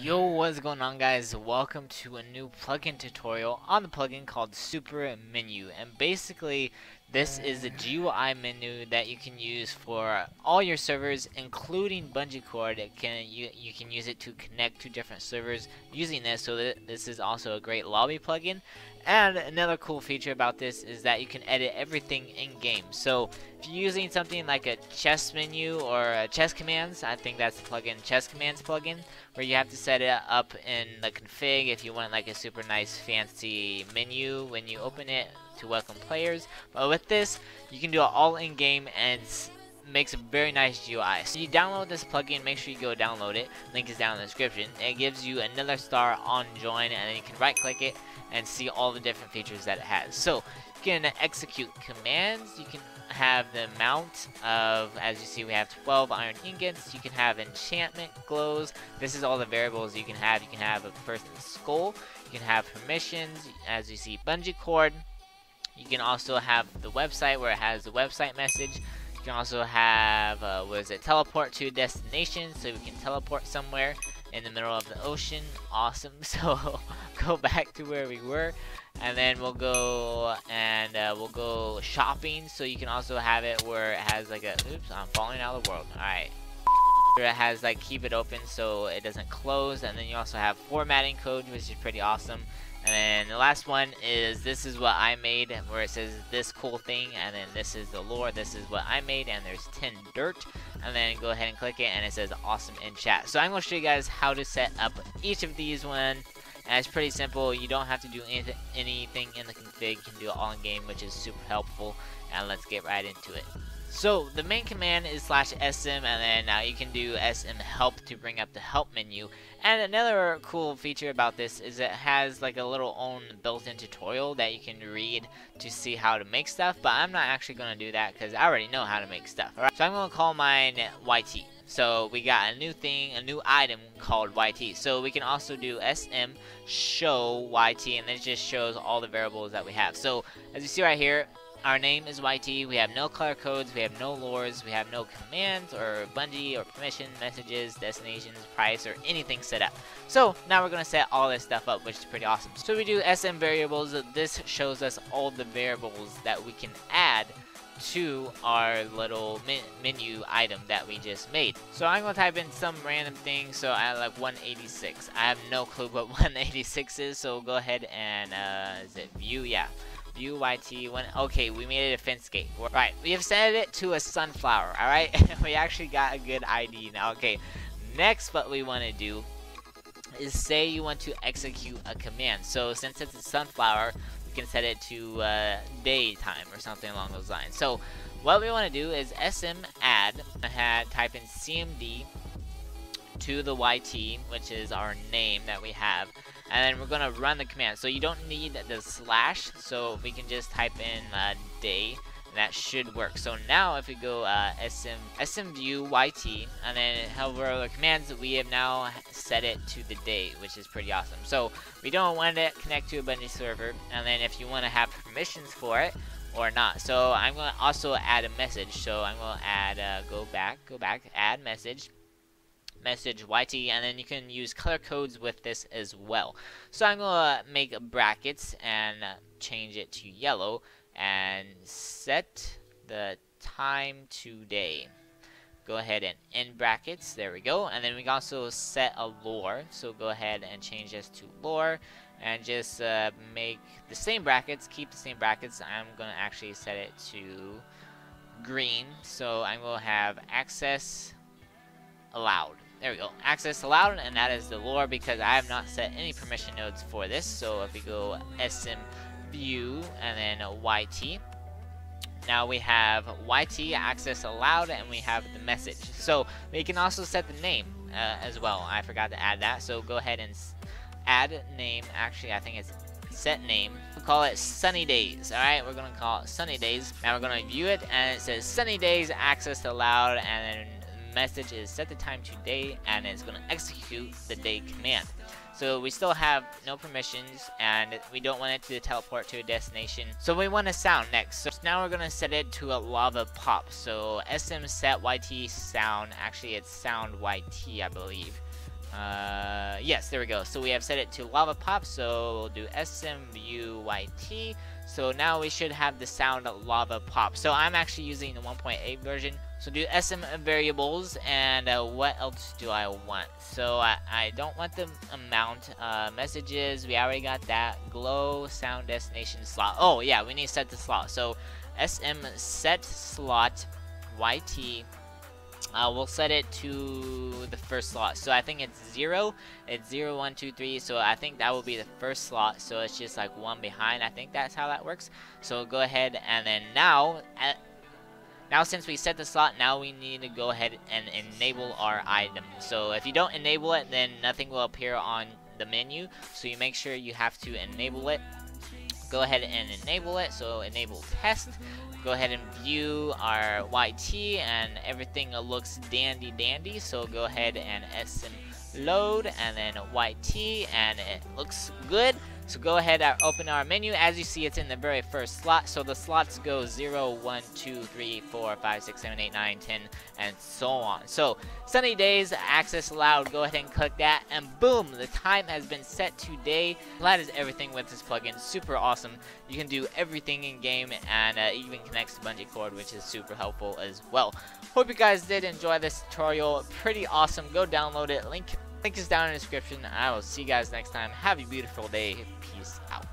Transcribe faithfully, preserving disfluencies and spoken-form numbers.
Yo, what's going on, guys? Welcome to a new plugin tutorial on the plugin called Super Menu. And basically, this is a G U I menu that you can use for all your servers, including BungeeCord. It can you you can use it to connect to different servers using this. So that this is also a great lobby plugin. And another cool feature about this is that you can edit everything in game. So if you're using something like a chess menu or a chess commands, I think that's the plugin, chess commands plugin, where you have to set it up in the config if you want like a super nice fancy menu when you open it to welcome players. But with this, you can do it all in game and it's makes a very nice G U I. So you download this plugin, make sure you go download it. Link is down in the description. It gives you another star on join, and then you can right click it and see all the different features that it has. So you can execute commands, you can have the amount of, as you see, we have twelve iron ingots. You can have enchantment glows. This is all the variables you can have. You can have a person's skull, you can have permissions, as you see, BungeeCord. You can also have the website where it has the website message. You can also have, uh, what is it, teleport to destination, so we can teleport somewhere in the middle of the ocean. Awesome. So go back to where we were, and then we'll go and uh, we'll go shopping. So you can also have it where it has like a, oops, I'm falling out of the world. All right. It has like keep it open so it doesn't close, and then you also have formatting code, which is pretty awesome. And then the last one is this is what I made, where it says this cool thing, and then this is the lore, this is what I made, and there's ten dirt, and then go ahead and click it and it says awesome in chat. So I'm going to show you guys how to set up each of these ones, and it's pretty simple. You don't have to do anyth anything in the config. You can do it all in game, which is super helpful, and let's get right into it. So the main command is slash S M, and then uh, you can do S M help to bring up the help menu. And another cool feature about this is it has like a little own built-in tutorial that you can read to see how to make stuff. But I'm not actually going to do that because I already know how to make stuff. All right? So I'm going to call mine Y T. So we got a new thing, a new item called Y T. So we can also do S M show Y T, and it just shows all the variables that we have. So as you see right here, our name is Y T, we have no color codes, we have no lores, we have no commands or Bungie or permission, messages, destinations, price, or anything set up. So now we're going to set all this stuff up, which is pretty awesome. So we do S M variables. This shows us all the variables that we can add to our little menu item that we just made. So I'm going to type in some random thing. So I like one eighty-six. I have no clue what one eighty-six is, so we'll go ahead and uh, is it view? Yeah. View Y T one. Okay, we made it a fence gate. All right, we have set it to a sunflower. All right, we actually got a good I D now. Okay, next, what we want to do is say you want to execute a command. So since it's a sunflower, we can set it to uh, daytime or something along those lines. So what we want to do is S M add. I had type in C M D to the Y T, which is our name that we have. And then we're going to run the command. So you don't need the slash. So we can just type in uh, day. And that should work. So now if we go uh, S M, S M view Y T. And then hover over the commands. We have now set it to the day, which is pretty awesome. So we don't want to connect to a Bungie server. And then if you want to have permissions for it or not. So I'm going to also add a message. So I'm going to add, uh, go back, go back, add message. Message Y T, and then you can use color codes with this as well. So I'm gonna make brackets and change it to yellow and set the time to day. Go ahead and end brackets. There we go. And then we can also set a lore. So go ahead and change this to lore and just uh, make the same brackets. Keep the same brackets. I'm gonna actually set it to green. So I'm gonna have access allowed. There we go, access allowed, and that is the lore because I have not set any permission nodes for this. So if we go S M view and then Y T, now we have Y T access allowed, and we have the message. So we can also set the name uh, as well. I forgot to add that. So go ahead and add name. Actually, I think it's set name. We'll call it Sunny Days. All right, we're gonna call it Sunny Days. Now we're gonna view it, and it says Sunny Days access allowed, and then message is set the time to day, and it's going to execute the day command. So we still have no permissions, and we don't want it to teleport to a destination. So we want a sound next. So now we're going to set it to a lava pop. So S M set Y T sound. Actually, it's sound Y T, I believe. Uh, yes, there we go. So we have set it to Lava Pop, so we'll do S M U Y T. So now we should have the sound Lava Pop. So I'm actually using the one point eight version. So do S M variables, and uh, what else do I want? So I, I don't want the amount, uh, messages, we already got that, glow, sound destination slot. Oh yeah, we need to set the slot. So S M set slot Y T, uh, we'll set it to the first slot. So I think it's zero, it's zero, one, two, three. So I think that will be the first slot. So it's just like one behind. I think that's how that works. So we'll go ahead, and then now, at, Now since we set the slot, now we need to go ahead and enable our item. So if you don't enable it, then nothing will appear on the menu. So you make sure you have to enable it. Go ahead and enable it. So enable test. Go ahead and view our Y T, and everything looks dandy dandy. So go ahead and S M load, and then Y T, and it looks good. So go ahead and open our menu. As you see, it's in the very first slot. So the slots go zero, one, two, three, four, five, six, seven, eight, nine, ten, and so on. So sunny days, access allowed. Go ahead and click that, and boom, the time has been set today. That is everything with this plugin. Super awesome. You can do everything in game, and uh, even connects to BungeeCord, which is super helpful as well. Hope you guys did enjoy this tutorial. Pretty awesome. Go download it. Link Link is down in the description. I will see you guys next time. Have a beautiful day. Peace out.